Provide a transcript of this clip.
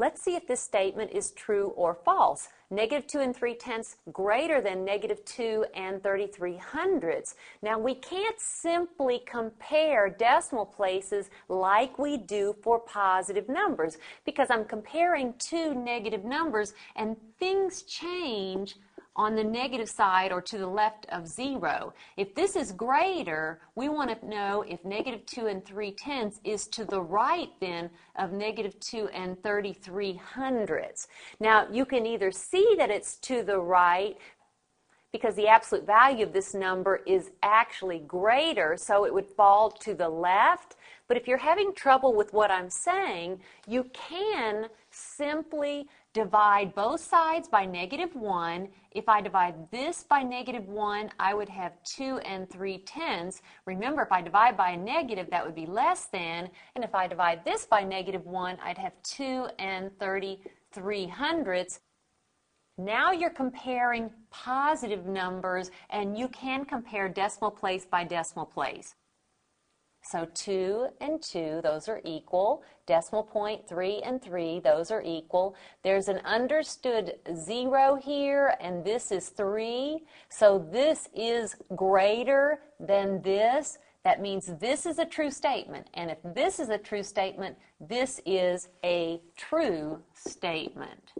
Let's see if this statement is true or false. -2 3/10 greater than -2 3/300. Now, we can't simply compare decimal places like we do for positive numbers, because I'm comparing two negative numbers and things change on the negative side or to the left of 0. If this is greater, we want to know if -2 3/10 is to the right then of -2 3/300. Now, you can either see that it's to the right because the absolute value of this number is actually greater, so it would fall to the left. But if you're having trouble with what I'm saying, you can simply divide both sides by -1. If I divide this by -1, I would have 2 3/10. Remember, if I divide by a negative, that would be less than. And if I divide this by -1, I'd have 2 3/300. Now you're comparing positive numbers, and you can compare decimal place by decimal place. So 2 and 2, those are equal. Decimal point 3 and 3, those are equal. There's an understood 0 here, and this is 3. So this is greater than this. That means this is a true statement. And if this is a true statement, this is a true statement.